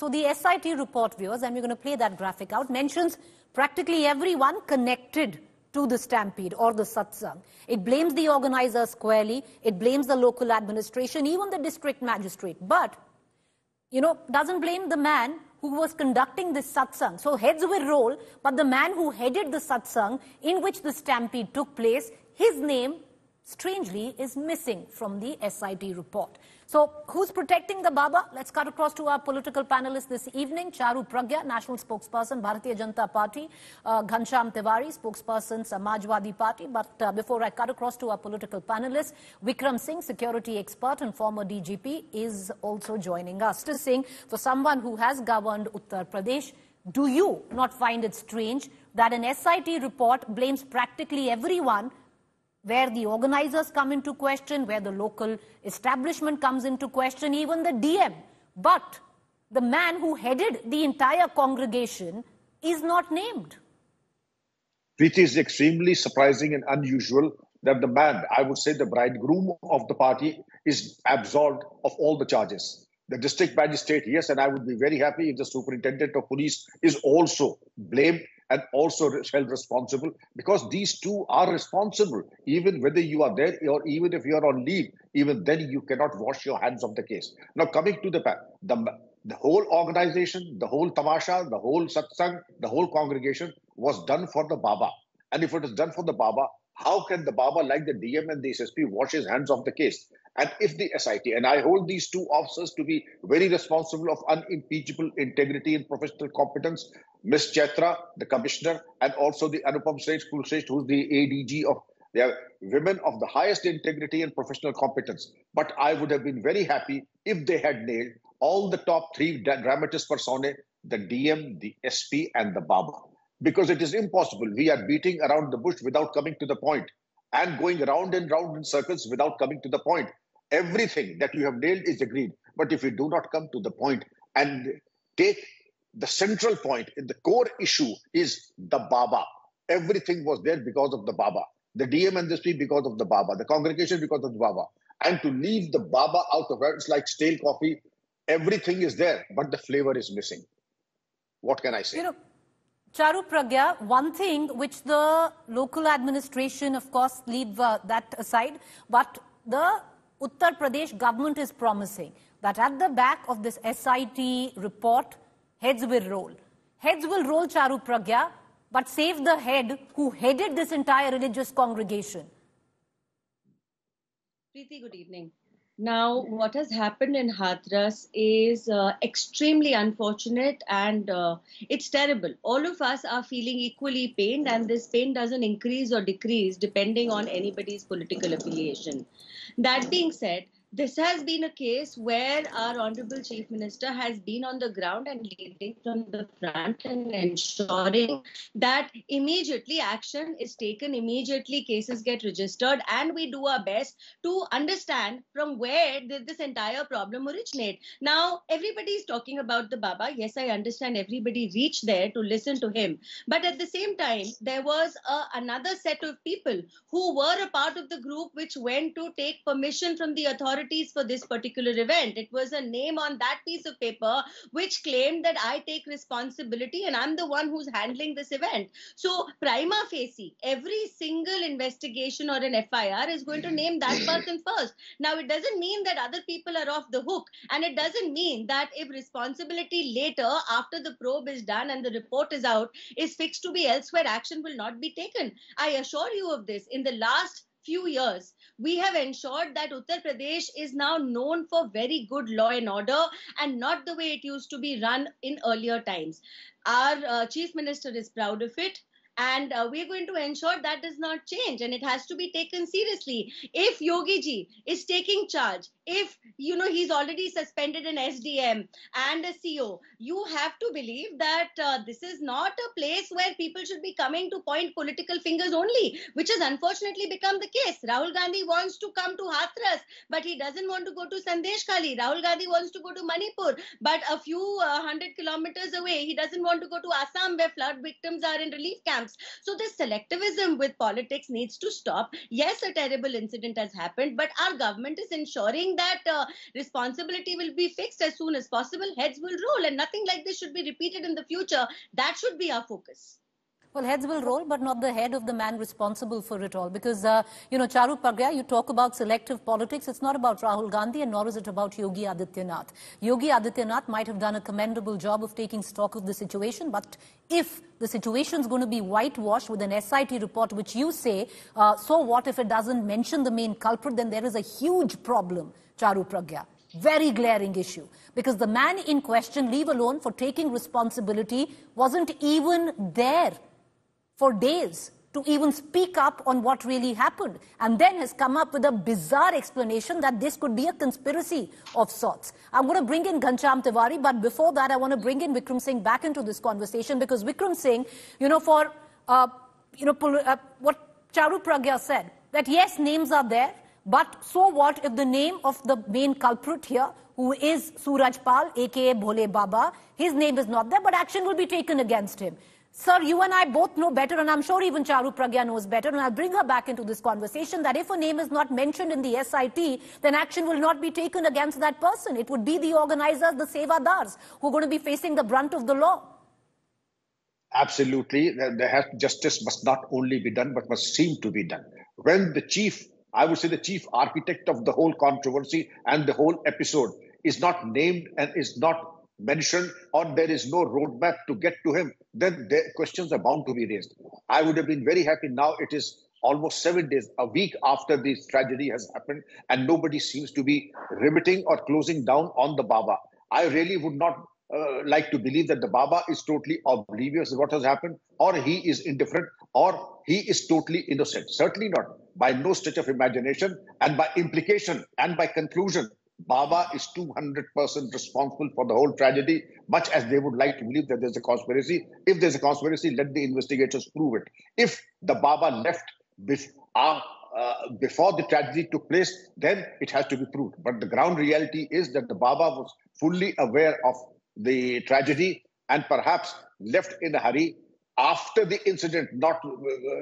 So the SIT report, viewers, and we're going to play that graphic out, mentions practically everyone connected to the stampede or the satsang. It blames the organizer squarely. It blames the local administration, even the district magistrate. But, you know, doesn't blame the man who was conducting this satsang. So heads will roll, but the man who headed the satsang in which the stampede took place, his name, strangely, is missing from the SIT report. So who's protecting the Baba? Let's cut across to our political panelists this evening. Charu Pragya, National Spokesperson, Bharatiya Janata Party. Ghanshyam Tiwari, Spokesperson, Samajwadi Party. But before I cut across to our political panelists, Vikram Singh, security expert and former DGP, is also joining us. Mr. Singh, for someone who has governed Uttar Pradesh, do you not find it strange that an SIT report blames practically everyone, where the organizers come into question, where the local establishment comes into question, even the DM. But the man who headed the entire congregation is not named. It is extremely surprising and unusual that the man, I would say the bridegroom of the party, is absolved of all the charges. The district magistrate, yes, and I would be very happy if the superintendent of police is also blamed and also held responsible, because these two are responsible. Even whether you are there or even if you are on leave, even then you cannot wash your hands of the case. Now coming to the whole organization, the whole tamasha, the whole satsang, the whole congregation was done for the Baba. And if it is done for the Baba, how can the Baba, like the DM and the SSP, wash his hands of the case? And if the SIT, and I hold these two officers to be very responsible of unimpeachable integrity and professional competence, Ms. Chetra, the commissioner, and also the Anupam Srivastav, who's the ADG of, they are women of the highest integrity and professional competence. But I would have been very happy if they had nailed all the top three dramatis personae, the DM, the SP, and the Baba. Because it is impossible. We are beating around the bush without coming to the point, and going round and round in circles without coming to the point. Everything that you have nailed is agreed. But if you do not come to the point and take the central point, the core issue is the Baba. Everything was there because of the Baba. The DM and the SP because of the Baba. The congregation because of the Baba. And to leave the Baba out of it, it's like stale coffee. Everything is there, but the flavor is missing. What can I say? You know, Charu Pragya, one thing which the local administration, of course, leave that aside, but the Uttar Pradesh government is promising that at the back of this SIT report, heads will roll. Heads will roll, Charu Pragya, but save the head who headed this entire religious congregation. Preeti, good evening. Now, what has happened in Hathras is extremely unfortunate and it's terrible. All of us are feeling equally pained, and this pain doesn't increase or decrease depending on anybody's political affiliation. That being said, this has been a case where our Honorable Chief Minister has been on the ground and leading from the front and ensuring that immediately action is taken, immediately cases get registered, and we do our best to understand from where did this entire problem originate. Now, everybody is talking about the Baba. Yes, I understand everybody reached there to listen to him. But at the same time, there was another set of people who were a part of the group which went to take permission from the authorities for this particular event. It was a name on that piece of paper which claimed that I take responsibility and I'm the one who's handling this event. So prima facie, every single investigation or an FIR is going to name that person first. Now, it doesn't mean that other people are off the hook, and it doesn't mean that if responsibility later, after the probe is done and the report is out, is fixed to be elsewhere, action will not be taken. I assure you of this. In the last few years, we have ensured that Uttar Pradesh is now known for very good law and order, and not the way it used to be run in earlier times. Our Chief Minister is proud of it. And we're going to ensure that does not change, and it has to be taken seriously. If Yogi ji is taking charge, if, you know, he's already suspended an SDM and a CO, you have to believe that this is not a place where people should be coming to point political fingers only, which has unfortunately become the case. Rahul Gandhi wants to come to Hathras, but he doesn't want to go to Sandeshkhali. Rahul Gandhi wants to go to Manipur, but a few 100 kilometers away, he doesn't want to go to Assam, where flood victims are in relief camps. So this selectivism with politics needs to stop. Yes, a terrible incident has happened, but our government is ensuring that responsibility will be fixed as soon as possible. Heads will roll, and nothing like this should be repeated in the future. That should be our focus. Well, heads will roll, but not the head of the man responsible for it all. Because, Charu Pragya, you talk about selective politics. It's not about Rahul Gandhi, and nor is it about Yogi Adityanath. Yogi Adityanath might have done a commendable job of taking stock of the situation, but if the situation's going to be whitewashed with an SIT report, which you say, so what if it doesn't mention the main culprit? Then there is a huge problem, Charu Pragya. Very glaring issue, because the man in question, leave alone for taking responsibility, wasn't even there for days to even speak up on what really happened, and then has come up with a bizarre explanation that this could be a conspiracy of sorts. I'm going to bring in Ghanshyam Tiwari, but before that I want to bring in Vikram Singh back into this conversation, because Vikram Singh, for what Charu Pragya said, that yes, names are there, but so what if the name of the main culprit here, who is Suraj Pal, aka Bhole Baba, his name is not there, but action will be taken against him. Sir, you and I both know better, and I'm sure even Charu Pragya knows better, and I'll bring her back into this conversation, that if a name is not mentioned in the SIT, then action will not be taken against that person. It would be the organizers, the sevadars, who are going to be facing the brunt of the law. Absolutely. Justice must not only be done, but must seem to be done. When the chief, I would say the chief architect of the whole controversy and the whole episode is not named and is not mentioned, or there is no roadmap to get to him, then the questions are bound to be raised. I would have been very happy. Now it is almost 7 days, a week after this tragedy has happened, and nobody seems to be remitting or closing down on the Baba. I really would not like to believe that the Baba is totally oblivious to what has happened, or he is indifferent, or he is totally innocent. Certainly not. By no stretch of imagination, and by implication and by conclusion, Baba is 200% responsible for the whole tragedy, much as they would like to believe that there's a conspiracy. If there's a conspiracy, let the investigators prove it. If the Baba left before the tragedy took place, then it has to be proved. But the ground reality is that the Baba was fully aware of the tragedy and perhaps left in a hurry after the incident, not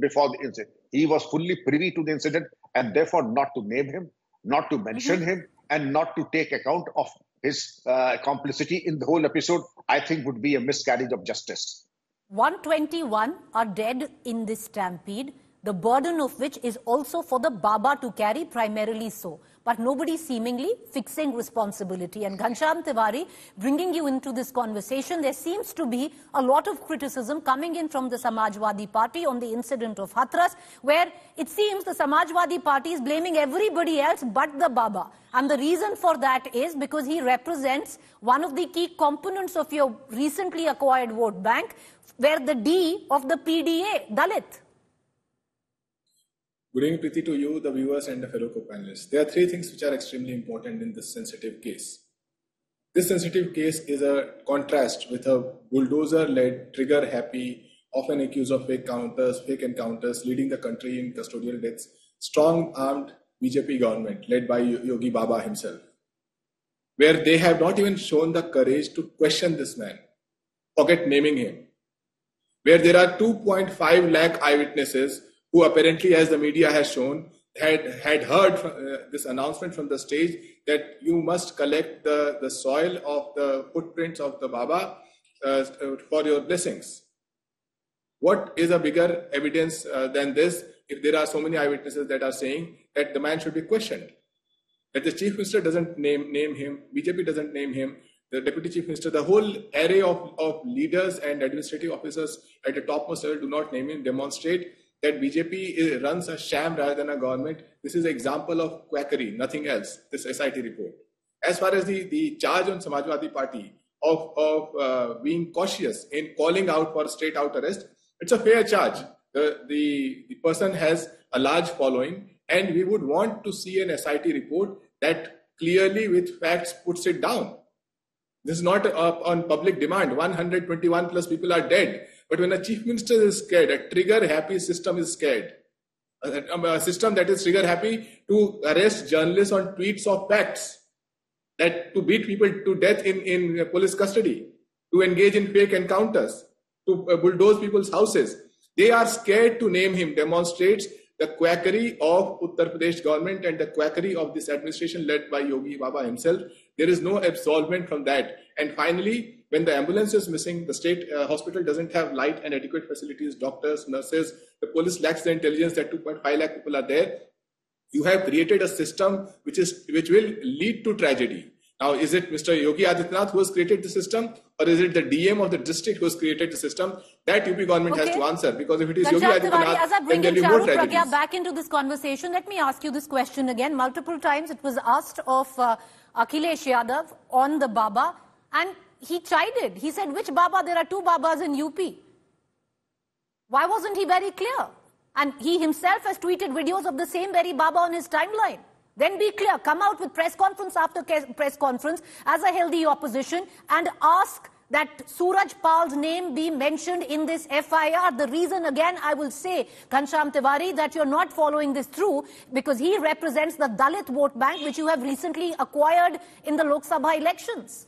before the incident. He was fully privy to the incident, and therefore not to name him, not to mention him, and not to take account of his complicity in the whole episode, I think would be a miscarriage of justice. 121 are dead in this stampede, the burden of which is also for the Baba to carry, primarily so. But nobody seemingly fixing responsibility. And Ghanshyam Tiwari, bringing you into this conversation, there seems to be a lot of criticism coming in from the Samajwadi Party on the incident of Hathras, where it seems the Samajwadi Party is blaming everybody else but the Baba. And the reason for that is because he represents one of the key components of your recently acquired vote bank, where the D of the PDA, Dalit. Good evening, Preeti, to you, the viewers, and the fellow co-panelists. There are three things which are extremely important in this sensitive case. This sensitive case is a contrast with a bulldozer-led, trigger-happy, often accused of fake encounters, leading the country in custodial deaths, strong-armed BJP government led by Yogi Baba himself, where they have not even shown the courage to question this man, forget naming him, where there are 2.5 lakh eyewitnesses who apparently, as the media has shown, had heard from, this announcement from the stage that you must collect the soil of the footprints of the Baba for your blessings. What is a bigger evidence than this, if there are so many eyewitnesses that are saying that the man should be questioned? That the Chief Minister doesn't name him, BJP doesn't name him, the Deputy Chief Minister, the whole array of leaders and administrative officers at the topmost level do not name him, demonstrate that BJP runs a sham rather than a government. This is an example of quackery, nothing else, this SIT report. As far as the charge on Samajwadi Party of being cautious in calling out for straight-out arrest, it's a fair charge. The person has a large following, and we would want to see an SIT report that clearly with facts puts it down. This is not on public demand. 121 plus people are dead. But when a chief minister is scared, a trigger-happy system is scared. A system that is trigger-happy to arrest journalists on tweets of facts, that to beat people to death in police custody, to engage in fake encounters, to bulldoze people's houses. They are scared to name him, demonstrates the quackery of Uttar Pradesh government and the quackery of this administration led by Yogi Baba himself. There is no absolvement from that. And finally, when the ambulance is missing, the state hospital doesn't have light and adequate facilities, doctors, nurses, the police lacks the intelligence that 2.5 lakh people are there. You have created a system which will lead to tragedy. Now, is it Mr. Yogi Adityanath who has created the system, or is it the DM of the district who has created the system? That UP government has to answer, because if it is Yogi Adityanath, as I bring in Charu Pragya back into this conversation, let me ask you this question again. Multiple times it was asked of Akhilesh Yadav on the Baba, and he chided. He said, which Baba? There are two Babas in UP. Why wasn't he very clear? And he himself has tweeted videos of the same very Baba on his timeline. Then be clear, come out with press conference after press conference as a healthy opposition and ask that Suraj Pal's name be mentioned in this FIR. The reason, again, I will say, Ghanshyam Tiwari, that you're not following this through because he represents the Dalit vote bank which you have recently acquired in the Lok Sabha elections.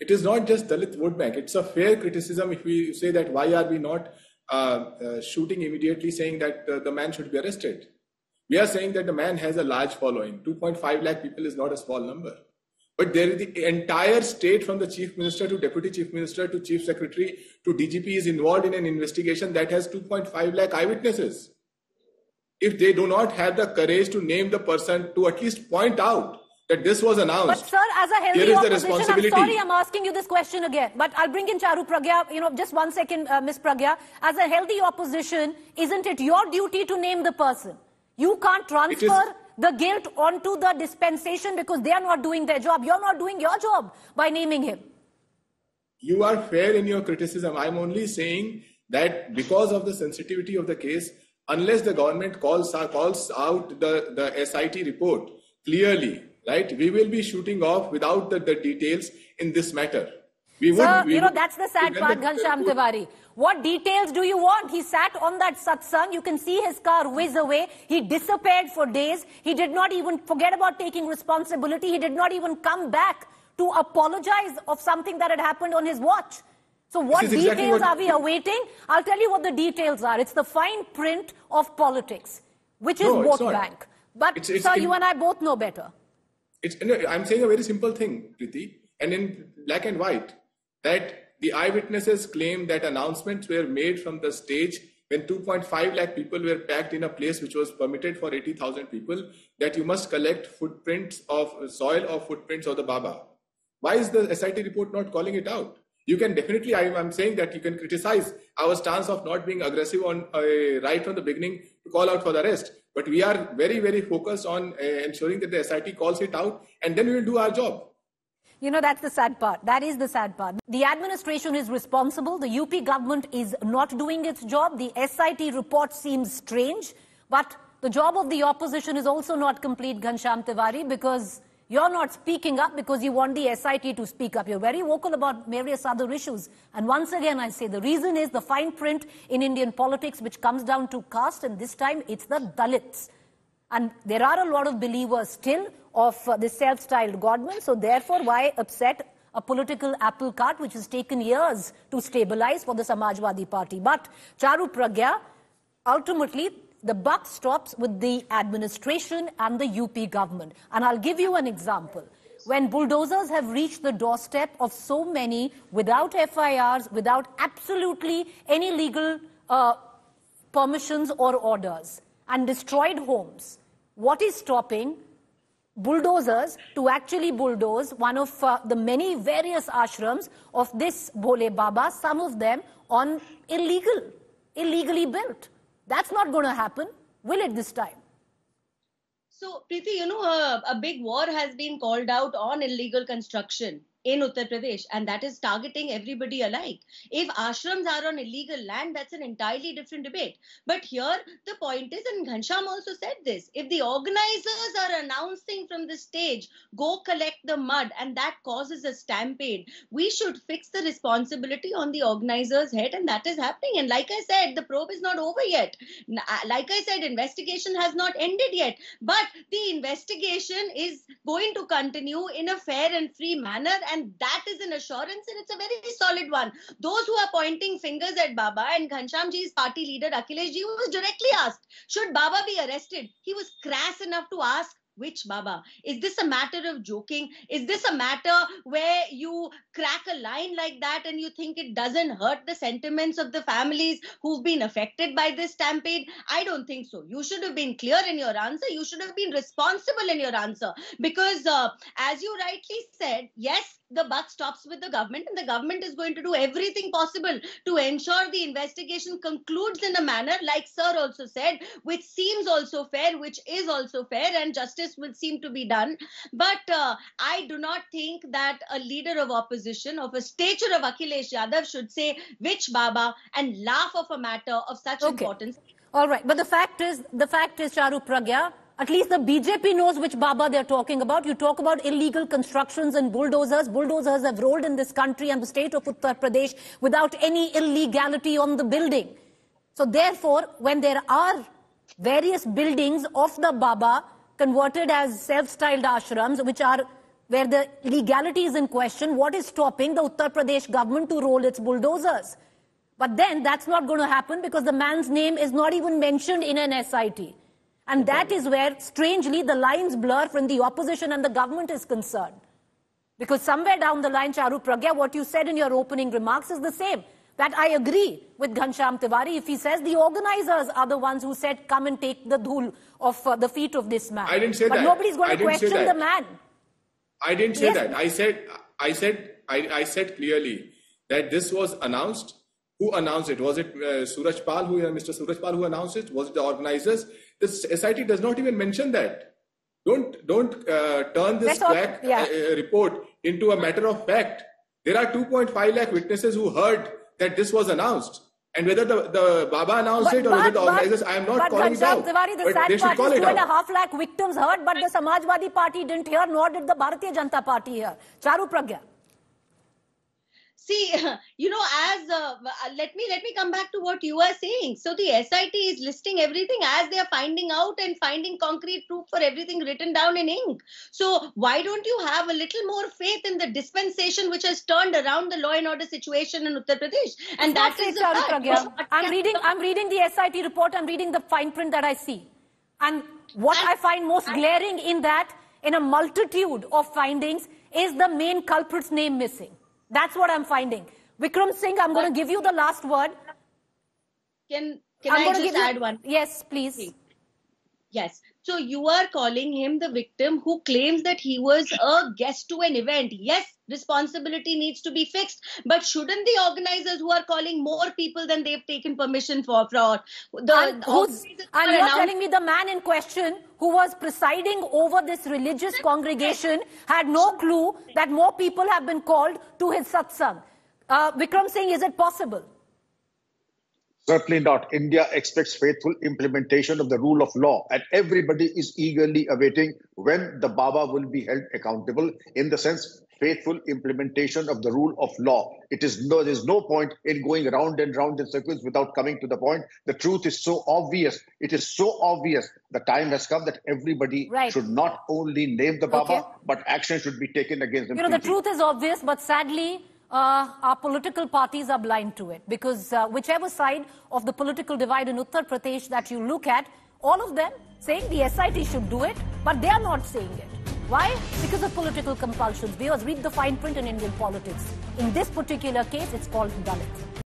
It is not just Dalit vote bank. It's a fair criticism if we say that why are we not shooting immediately, saying that the man should be arrested. We are saying that the man has a large following. 2.5 lakh people is not a small number. But there is the entire state, from the chief minister to deputy chief minister to chief secretary to DGP, is involved in an investigation that has 2.5 lakh eyewitnesses. If they do not have the courage to name the person, to at least point out that this was announced. But sir, as a healthy opposition, I'm sorry I'm asking you this question again, but I'll bring in Charu Pragya, just one second, Ms. Pragya. As a healthy opposition, isn't it your duty to name the person? You can't transfer the guilt onto the dispensation because they are not doing their job. You're not doing your job by naming him. You are fair in your criticism. I'm only saying that because of the sensitivity of the case, unless the government calls out the SIT report clearly, right, we will be shooting off without the details in this matter. That's the sad part, Ghanshyam Tiwari. What details do you want? He sat on that satsang. You can see his car whiz away. He disappeared for days. He did not even forget about taking responsibility. He did not even come back to apologize of something that had happened on his watch. So what details are we awaiting? I'll tell you what the details are. It's the fine print of politics, which is vote bank. But sir, you and I both know better. I'm saying a very simple thing, Priti, and in black and white, that the eyewitnesses claim that announcements were made from the stage when 2.5 lakh people were packed in a place which was permitted for 80,000 people, that you must collect footprints of soil or footprints of the Baba. Why is the SIT report not calling it out? You can definitely, I'm saying that you can criticize our stance of not being aggressive on right from the beginning to call out for the rest. But we are very, very focused on ensuring that the SIT calls it out, and then we will do our job. That's the sad part. That is the sad part. The administration is responsible. The UP government is not doing its job. The SIT report seems strange. But the job of the opposition is also not complete, Ghanshyam Tiwari, because you're not speaking up because you want the SIT to speak up. You're very vocal about various other issues. And once again, I say the reason is the fine print in Indian politics, which comes down to caste. And this time, it's the Dalits. And there are a lot of believers still of this self-styled godman. So therefore, why upset a political apple cart which has taken years to stabilize for the Samajwadi Party? But Charu Pragya, ultimately, the buck stops with the administration and the UP government. And I'll give you an example. When bulldozers have reached the doorstep of so many without FIRs, without absolutely any legal permissions or orders, and destroyed homes, what is stopping bulldozers to actually bulldoze one of the many various ashrams of this Bhole Baba, some of them on illegally built? That's not going to happen, will it this time? So, Preeti, a big war has been called out on illegal construction in Uttar Pradesh, and that is targeting everybody alike. If ashrams are on illegal land, that's an entirely different debate. But here, the point is, and Ghanshyam also said this, if the organizers are announcing from the stage, go collect the mud, and that causes a stampede, we should fix the responsibility on the organizer's head, and that is happening. And like I said, the probe is not over yet. Like I said, investigation has not ended yet. But the investigation is going to continue in a fair and free manner, And that is an assurance, and it's a very solid one. Those who are pointing fingers at Baba, and Ghanshyamji's party leader Akhilesh Ji was directly asked, should Baba be arrested? He was crass enough to ask, which Baba? Is this a matter of joking? Is this a matter where you crack a line like that and you think it doesn't hurt the sentiments of the families who've been affected by this stampede? I don't think so. You should have been clear in your answer. You should have been responsible in your answer. Because as you rightly said, yes, the buck stops with the government, and the government is going to do everything possible to ensure the investigation concludes in a manner, like sir also said, which seems also fair, which is also fair, and justice will seem to be done. But I do not think that a leader of opposition of a stature of Akhilesh Yadav should say, which Baba, and laugh of a matter of such importance. All right. But the fact is, Charu Pragya, at least the BJP knows which Baba they're talking about. You talk about illegal constructions and bulldozers. Bulldozers have rolled in this country and the state of Uttar Pradesh without any illegality on the building. So therefore, when there are various buildings of the Baba converted as self-styled ashrams, which are where the legality is in question, what is stopping the Uttar Pradesh government to roll its bulldozers? But then that's not going to happen because the man's name is not even mentioned in an SIT. And that is where, strangely, the lines blur from the opposition and the government is concerned. Because somewhere down the line, Charu Pragya, what you said in your opening remarks is the same. That I agree with Ghanshyam Tiwari if he says the organizers are the ones who said, come and take the dhul of the feet of this man. I didn't say that. But nobody's going to question the man. I didn't say that. I said clearly that this was announced. Who announced it? Was it Suraj Pal, Mr. Suraj Pal, who announced it? Was it the organizers? This SIT does not even mention that. Don't turn this report into a matter of fact. There are 2.5 lakh witnesses who heard that this was announced. And whether the Baba announced it or whether the organizers, I am not calling it out. But they should call it out. 2.5 lakh victims heard, but the Samajwadi Party didn't hear, nor did the Bharatiya Janata Party hear. Charu Pragya. See, you know, as let me come back to what you are saying. So the SIT is listing everything as they are finding out and finding concrete proof for everything written down in ink. So why don't you have a little more faith in the dispensation which has turned around the law and order situation in Uttar Pradesh? And that is the fact. I'm reading the SIT report. I'm reading the fine print that I see, and what I find most glaring in that, in a multitude of findings, is the main culprit's name missing. That's what I'm finding. Vikram Singh, I'm going to give you the last word. Can I just add one? Yes, please. Yes. So you are calling him the victim who claims that he was a guest to an event. Yes, responsibility needs to be fixed. But shouldn't the organizers, who are calling more people than they've taken permission for fraud? And you're telling me the man in question who was presiding over this religious congregation had no clue that more people have been called to his satsang. Vikram Singh, is it possible? Certainly not. India expects faithful implementation of the rule of law, and everybody is eagerly awaiting when the Baba will be held accountable, in the sense faithful implementation of the rule of law. There's no point in going round and round in circles without coming to the point. The truth is so obvious. It is so obvious. The time has come that everybody should not only name the Baba, but action should be taken against him. You know, the truth is obvious, but sadly, our political parties are blind to it, because whichever side of the political divide in Uttar Pradesh that you look at, all of them saying the SIT should do it, but they are not saying it. Why? Because of political compulsions. Viewers, read the fine print in Indian politics. In this particular case, it's called Dalit.